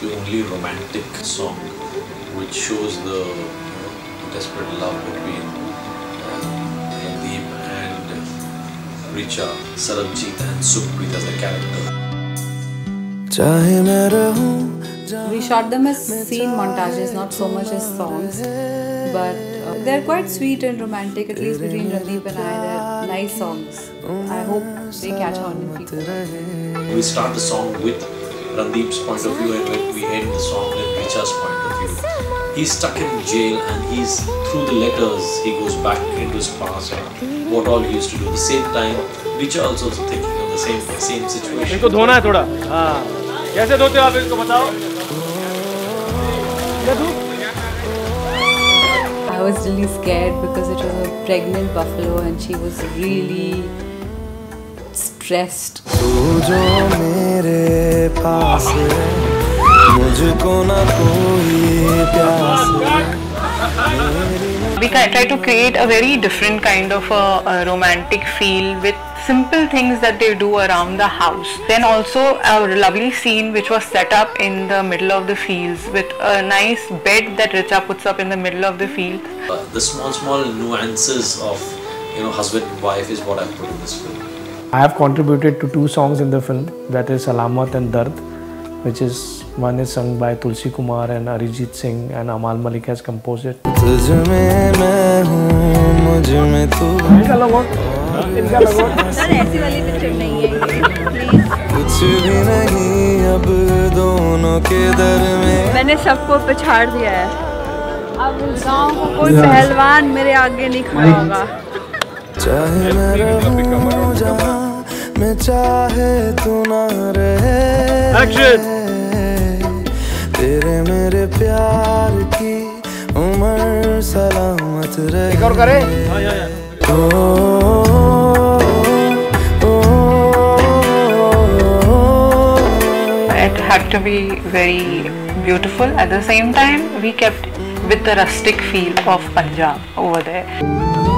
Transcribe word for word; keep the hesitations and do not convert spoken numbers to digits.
clingly romantic song which shows the desperate love between uh, Randeep and Richa, Sarbjit and Suprita as the character. We shot them as scene montages, not so much as songs, but uh, they're quite sweet and romantic, at least between Randeep and I. They're nice songs. I hope they catch on in people. We start the song with Randeep's point of view and when we end the song with Richa's point of view. He's stuck in jail and he's through the letters he goes back into his past and what all he used to do. At the same time, Richa also is thinking of the same same situation. इनको धोना है थोड़ा. हाँ. कैसे धोते हो आप इसको बताओ. I was really scared because it was a pregnant buffalo and she was really stressed. We try to create a very different kind of a, a romantic feel with simple things that they do around the house. Then also a lovely scene which was set up in the middle of the fields with a nice bed that Richa puts up in the middle of the field. Uh, the small small nuances of, you know, husband and wife is what I've put in this film. I have contributed to two songs in the film, that is Salamat and Dard, which is, one is sung by Tulsi Kumar and Arijit Singh and Amal Malik has composed it. मैंने सबको पिछाड़ दिया है, अब गाँव को कोई पहलवान मेरे आगे नहीं खड़ा होगा. चाहे मैं चाहे तू ना रहे, तेरे मेरे प्यार की उम्र सलामत रहे. एक और करे. ओ It had to be very beautiful. At the same time, we kept with the rustic feel of Punjab over there.